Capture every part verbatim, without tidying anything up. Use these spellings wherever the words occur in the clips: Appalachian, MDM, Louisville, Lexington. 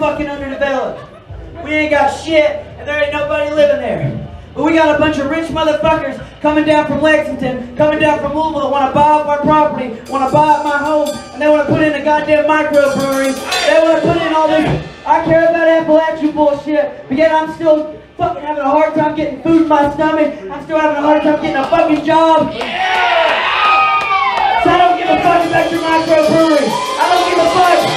fucking underdeveloped. We ain't got shit, and there ain't nobody living there. But we got a bunch of rich motherfuckers coming down from Lexington, coming down from Louisville that want to buy up our property, want to buy up my home, and they want to put in a goddamn microbrewery. They want to put in all this. I care about Appalachian bullshit, but yet I'm still fucking having a hard time getting food in my stomach. I'm still having a hard time getting a fucking job. So I don't give a fuck about your microbrewery. I don't give a fuck.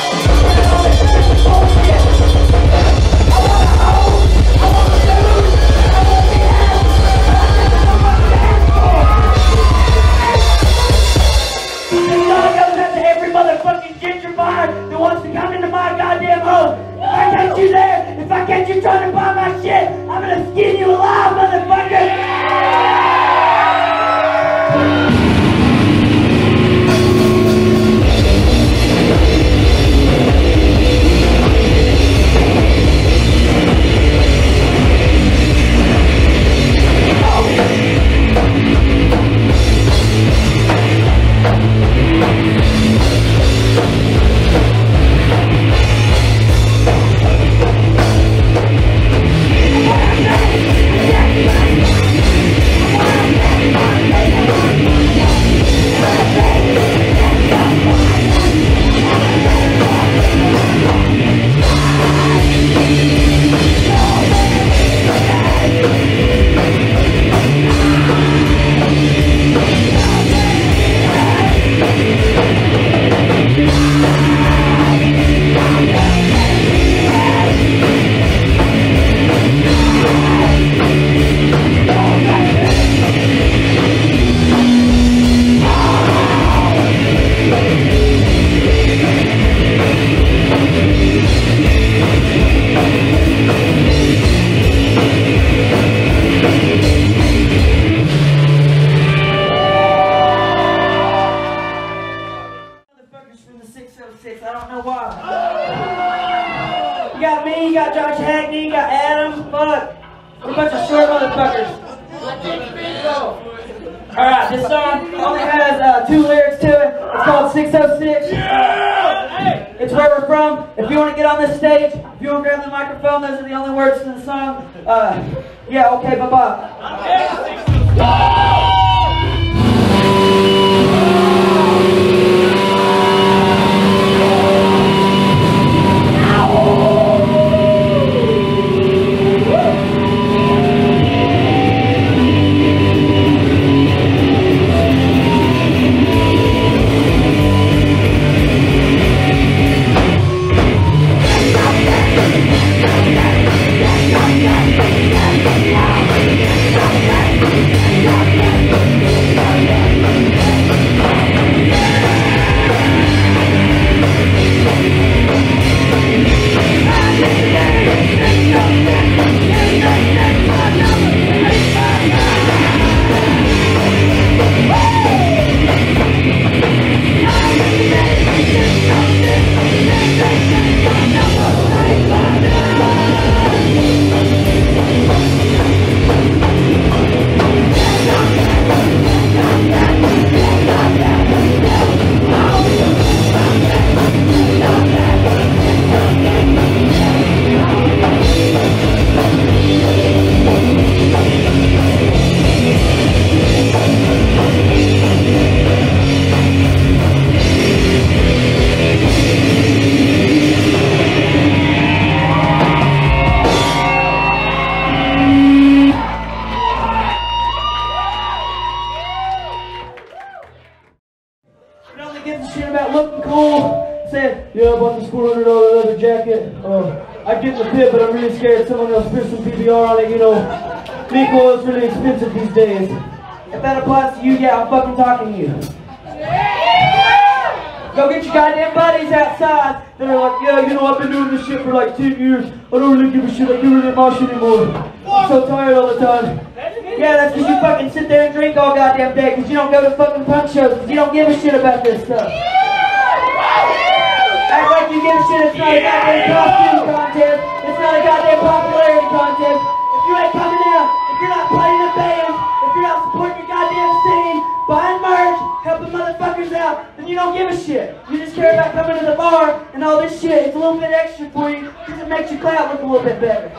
Out out, then you don't give a shit. You just care about coming to the bar and all this shit. It's a little bit extra for you because it makes your clout look a little bit better.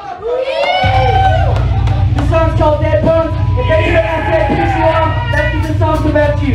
This song's called Dead Punk. If they hear that said peace out, that's what this song's about you.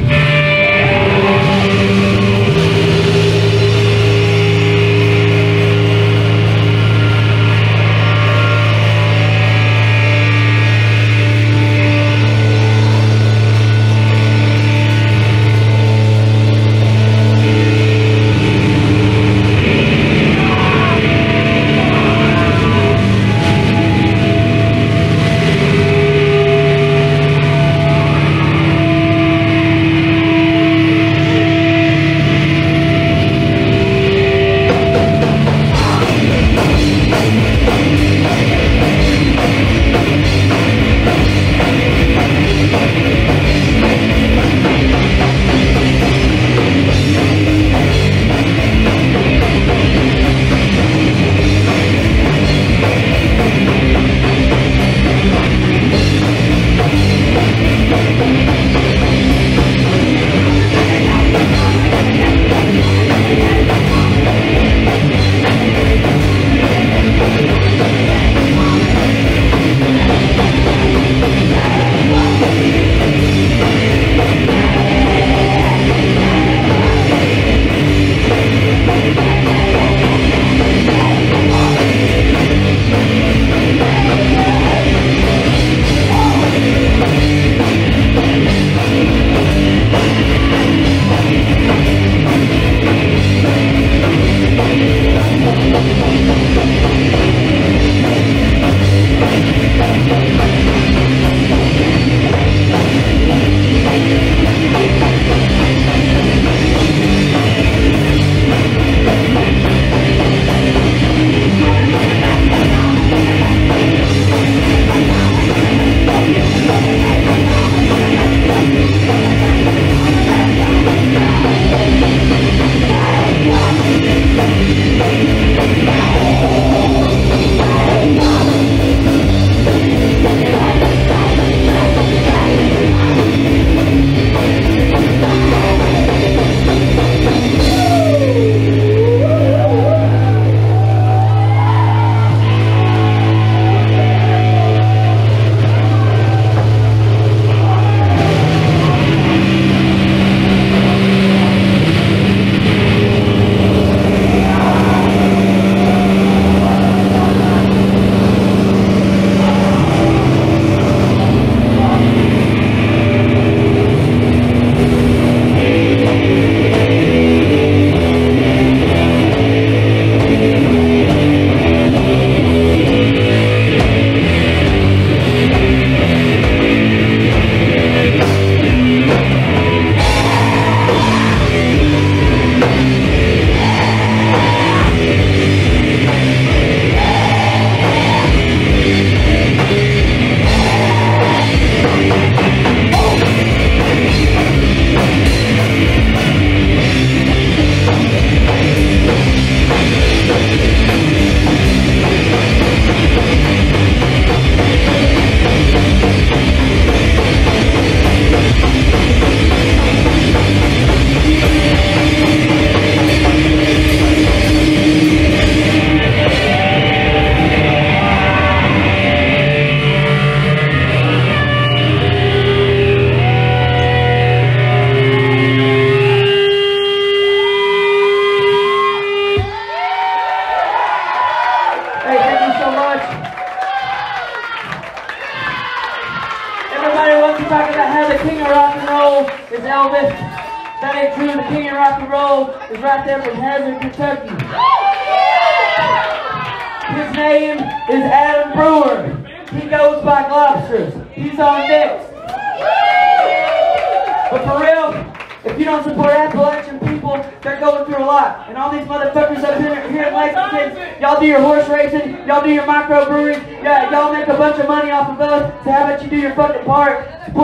Support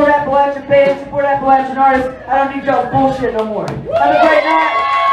Appalachian bands, support Appalachian artists. I don't need y'all's bullshit no more. Have a great night.